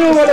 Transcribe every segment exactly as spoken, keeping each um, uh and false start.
saludos a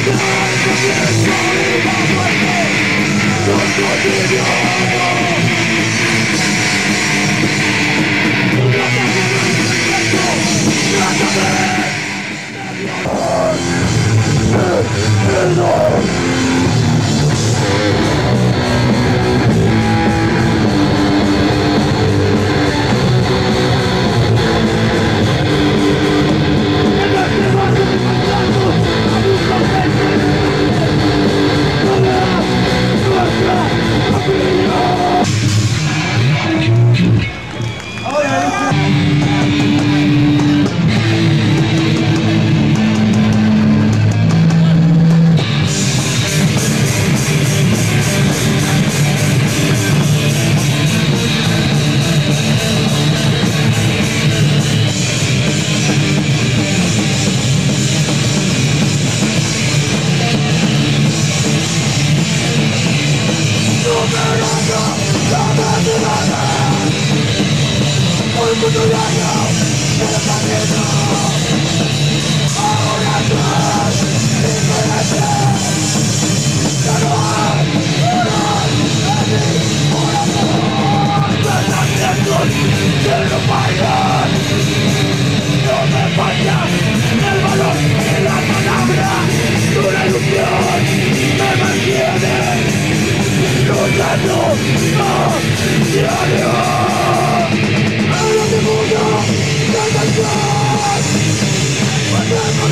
Let's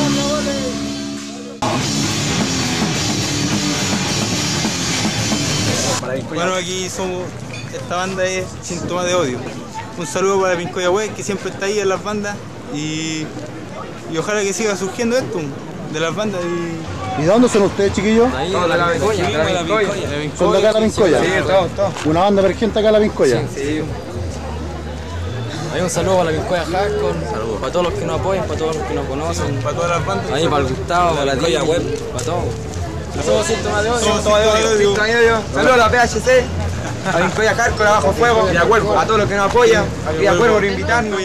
go. hermano, aquí somos, esta banda es Síntoma de Odio. Un saludo para La Pincoya Web, que siempre está ahí en las bandas, y, y ojalá que siga surgiendo esto de las bandas. ¿Y, ¿Y de dónde son ustedes, chiquillos? Ahí, no, de La Pincoya, de La Pincoya. ¿Son de acá de La Pincoya? Sí, todos, todos. ¿Una banda emergente acá de La Pincoya? Sí, sí. Ahí un saludo para La Pincoya Hardcore, para todos los que nos apoyan, para todos los que nos conocen, para todas las bandas. Ahí para el Gustavo, para La Pincoya Web, para todos. Somos Síntoma de Odio. Síntoma de Odio. Saludos a la P H C, a La Pincoya Hardcore, abajo fuego, y a Cuervo, a todos los que nos apoyan, y a Cuervo por invitarnos.